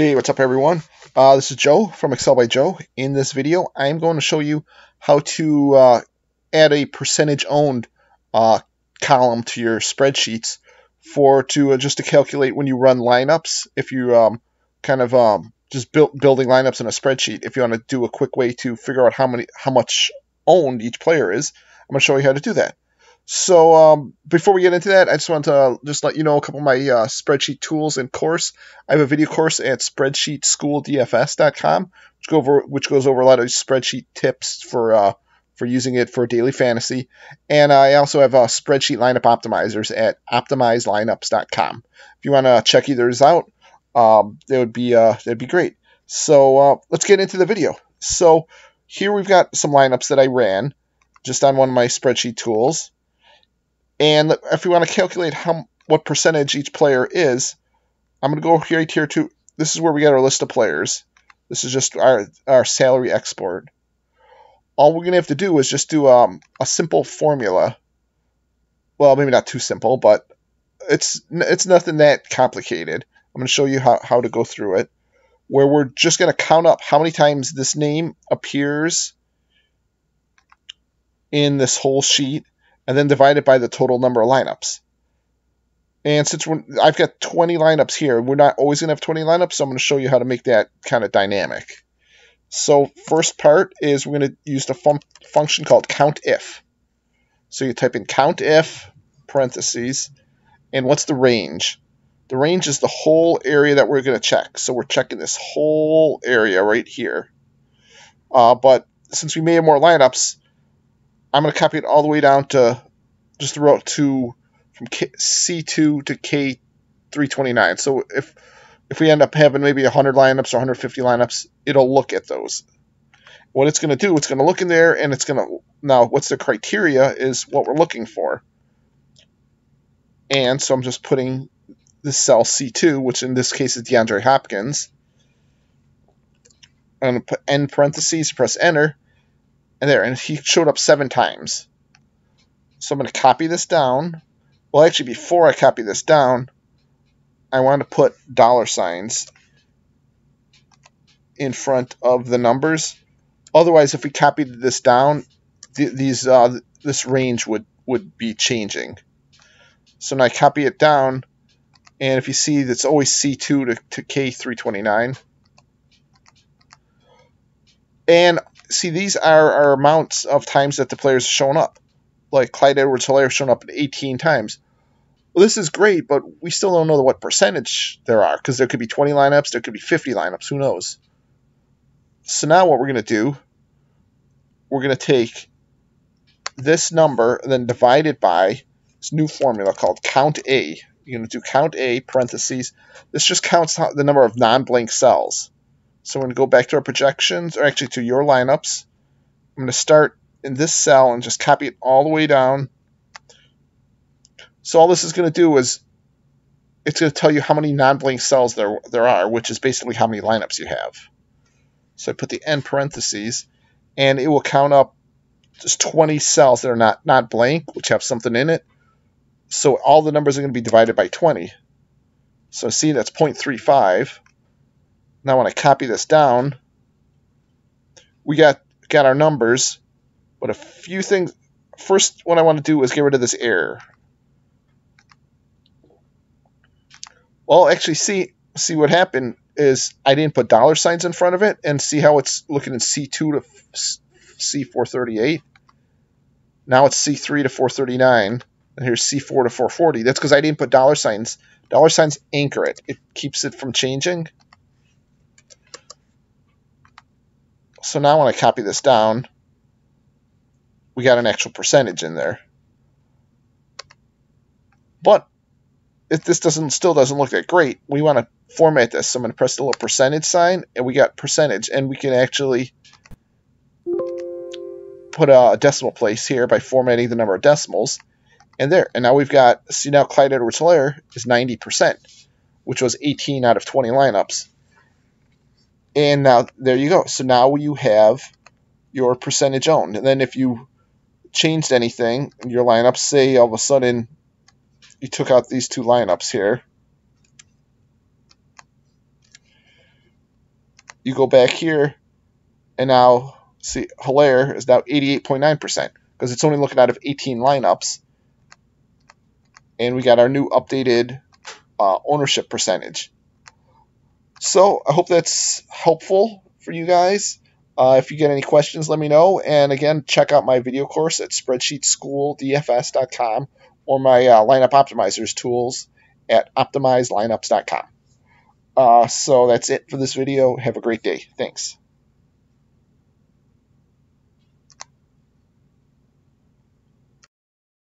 Hey, what's up everyone? This is Joe from Excel by Joe. In this video, I'm going to show you how to add a percentage owned column to your spreadsheets to calculate when you run lineups. If you just building lineups in a spreadsheet, if you want to do a quick way to figure out how much owned each player is, I'm going to show you how to do that. So before we get into that, I just want to let you know a couple of my spreadsheet tools and course. I have a video course at spreadsheetschooldfs.com, which goes over a lot of spreadsheet tips for using it for daily fantasy. And I also have spreadsheet lineup optimizers at optimizelineups.com. If you want to check either out, that'd be great. So let's get into the video. So here we've got some lineups that I ran just on one of my spreadsheet tools. And if we want to calculate what percentage each player is, I'm going to go here to, this is where we got our list of players. This is just our salary export. All we're going to have to do is just do a simple formula. Well, maybe not too simple, but it's nothing that complicated. I'm going to show you how to go through it, where we're just going to count up how many times this name appears in this whole sheet, and then divide it by the total number of lineups. And since I've got 20 lineups here, we're not always going to have 20 lineups, so I'm going to show you how to make that kind of dynamic. So first part is we're going to use the function called COUNTIF. So you type in COUNTIF, parentheses, and what's the range? The range is the whole area that we're going to check. So we're checking this whole area right here. But since we may have more lineups, I'm going to copy it all the way down to just the row to from C2 to K329. So if we end up having maybe 100 lineups or 150 lineups, it'll look at those. What it's going to do, it's going to look in there, and it's going to now what's the criteria is what we're looking for. And so I'm just putting the cell C2, which in this case is DeAndre Hopkins. I'm going to put end parentheses, press enter. And there, and he showed up 7 times. So I'm going to copy this down. Well, actually, before I copy this down, I want to put $ in front of the numbers. Otherwise, if we copied this down, this range would be changing. So now I copy it down, and if you see, it's always C2 to K329. And see, these are our amounts of times that the players have shown up. Like Clyde Edwards-Helaire shown up 18 times. Well, this is great, but we still don't know what percentage there are, because there could be 20 lineups, there could be 50 lineups, who knows? So now what we're going to do, we're going to take this number and then divide it by this new formula called COUNTA. You're going to do COUNTA, parentheses. This just counts the number of non-blank cells. So I'm going to go back to our projections, or actually to your lineups. I'm going to start in this cell and just copy it all the way down. So all this is going to do is it's going to tell you how many non-blank cells there are, which is basically how many lineups you have. So I put the end parentheses, and it will count up just 20 cells that are not blank, which have something in it. So all the numbers are going to be divided by 20. So see, that's 0.35. Now when I copy this down, we got our numbers, but a few things. First, what I want to do is get rid of this error. Well, actually, see what happened is I didn't put $ in front of it, and see how it's looking in C2 to C438. Now it's C3 to 439, and here's C4 to 440. That's because I didn't put $. $anchor it. It keeps it from changing. So now when I copy this down, we got an actual percentage in there. But if this still doesn't look that great, we want to format this. So I'm going to press the little percentage sign, and we got percentage. And we can actually put a decimal place here by formatting the number of decimals. And there. And now we've got, see now Clyde Edwards-Helaire is 90%, which was 18 out of 20 lineups. And now, there you go. So now you have your percentage owned. And then if you changed anything in your lineup, say all of a sudden you took out these two lineups here. You go back here, and now see Helaire is now 88.9% because it's only looking out of 18 lineups. And we got our new updated ownership percentage. So I hope that's helpful for you guys. If you get any questions, let me know. And again, check out my video course at spreadsheetschooldfs.com or my lineup optimizers tools at optimizelineups.com. So that's it for this video. Have a great day. Thanks.